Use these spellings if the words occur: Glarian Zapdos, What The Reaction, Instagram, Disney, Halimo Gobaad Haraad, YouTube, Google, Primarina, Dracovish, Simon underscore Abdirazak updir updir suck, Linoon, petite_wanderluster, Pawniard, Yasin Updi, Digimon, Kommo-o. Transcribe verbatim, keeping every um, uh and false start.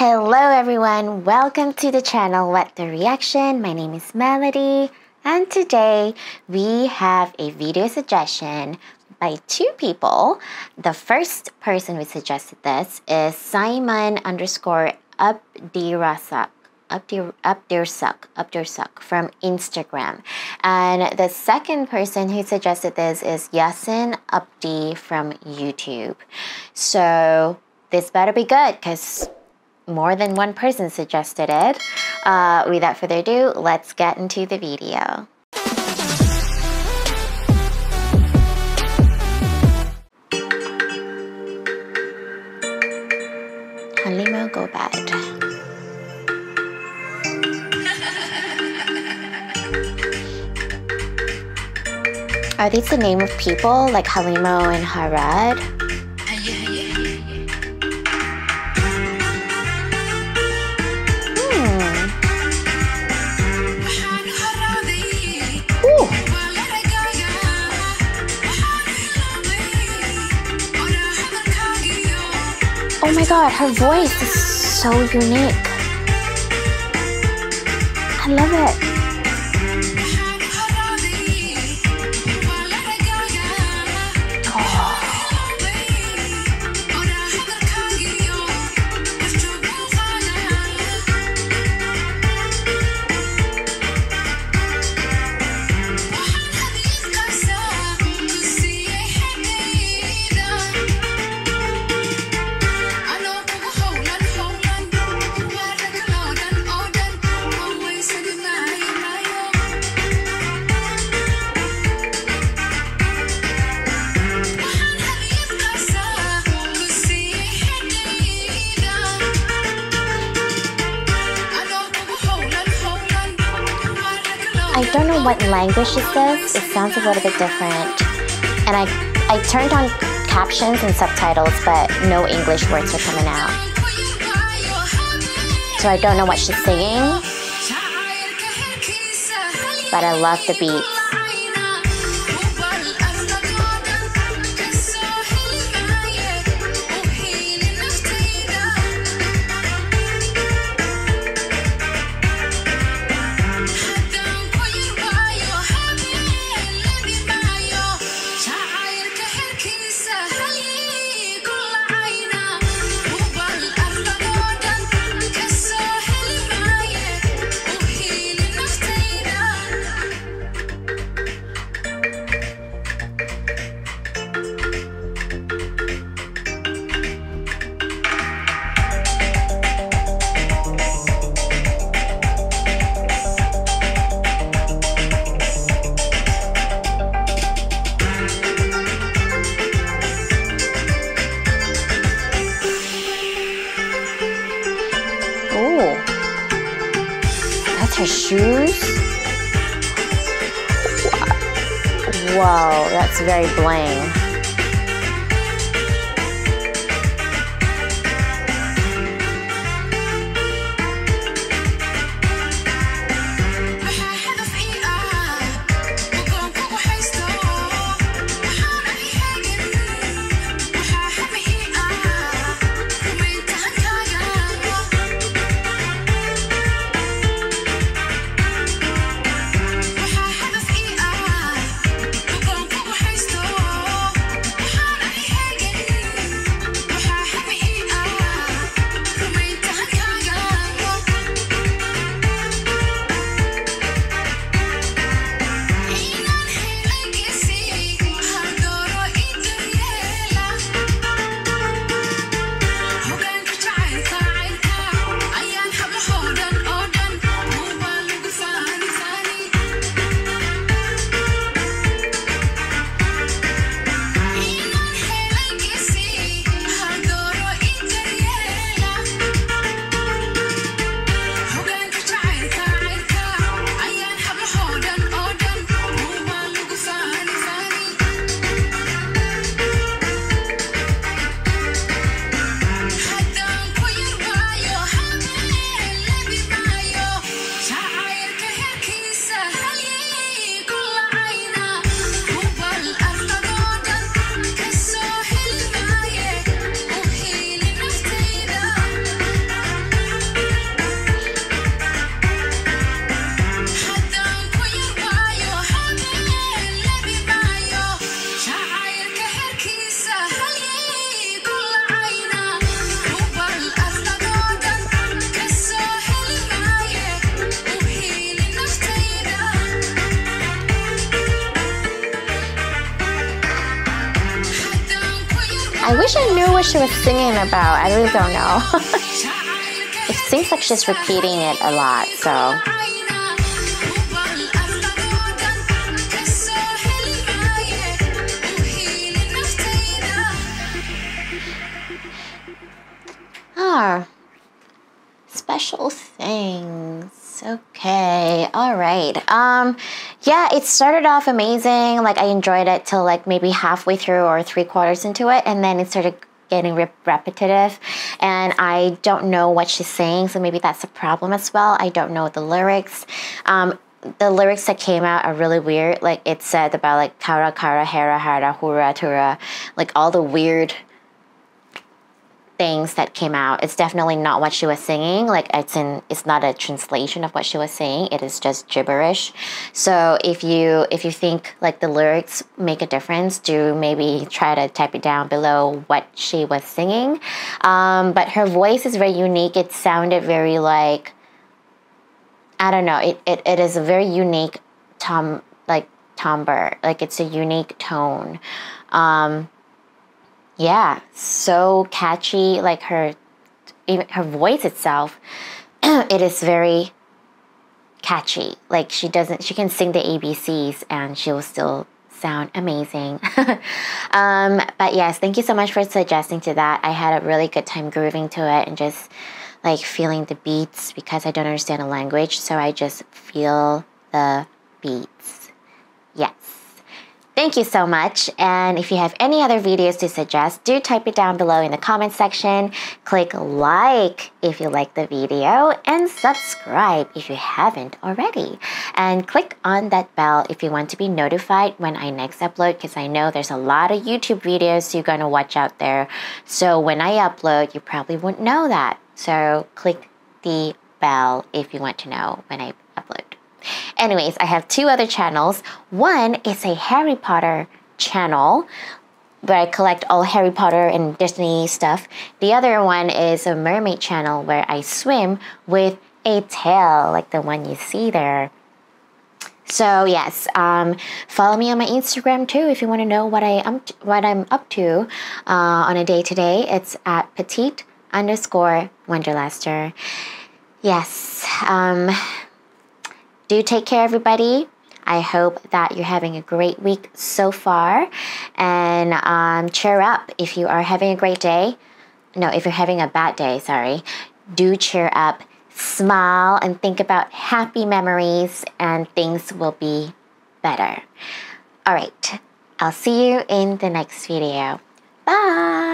Hello everyone, welcome to the channel What The Reaction. My name is Melody and today we have a video suggestion by two people. The first person who suggested this is Simon underscore Abdirazak updir updir suck updir suck from Instagram, and the second person who suggested this is Yasin Updi from YouTube. So this better be good because more than one person suggested it. Uh, without further ado, let's get into the video. Halimo Gobaad. Are these the name of people like Halimo and Haraad? Oh my god, her voice is so unique. I love it. I don't know what language this is. It sounds a little bit different. And I, I turned on captions and subtitles, but no English words are coming out. So I don't know what she's singing, but I love the beats. Her shoes. Wow, that's very bling. I wish I knew what she was singing about. I really don't know. It seems like she's repeating it a lot, so. Ah, special things. Okay, all right. Um, yeah, it started off amazing. Like I enjoyed it till like maybe halfway through or three quarters into it, and then it started getting rep repetitive, and I don't know what she's saying, so maybe that's a problem as well. I don't know the lyrics. Um, the lyrics that came out are really weird. Like it said about like kara kara hera hara hura tura, like all the weird things that came out. It's definitely not what she was singing. Like it's in, it's not a translation of what she was saying. It is just gibberish. So if you if you think like the lyrics make a difference, do maybe try to type it down below what she was singing. Um, but her voice is very unique. It sounded very like, I don't know. It it, it is a very unique tom like timbre. Like it's a unique tone. Um, Yeah, so catchy. Like her, even her voice itself, it is very catchy. Like she doesn't, she can sing the A B Cs and she will still sound amazing. um, but yes, thank you so much for suggesting to that. I had a really good time grooving to it and just like feeling the beats because I don't understand the language, so I just feel the beats. Yes. Thank you so much, and if you have any other videos to suggest, do type it down below in the comment section. Click like if you like the video, and subscribe if you haven't already. And click on that bell if you want to be notified when I next upload, because I know there's a lot of YouTube videos you're going to watch out there. So when I upload, you probably won't know that. So click the bell if you want to know when I upload. Anyways, I have two other channels. One is a Harry Potter channel where I collect all Harry Potter and Disney stuff. The other one is a mermaid channel where I swim with a tail like the one you see there. So yes, um, follow me on my Instagram too if you want to know what I am, what I'm up to uh, on a day to day. It's at petite underscore wanderluster. Yes. Um, Do take care, everybody. I hope that you're having a great week so far, and um, cheer up if you are having a great day. No, if you're having a bad day, sorry. Do cheer up, smile, and think about happy memories, and things will be better. All right, I'll see you in the next video. Bye.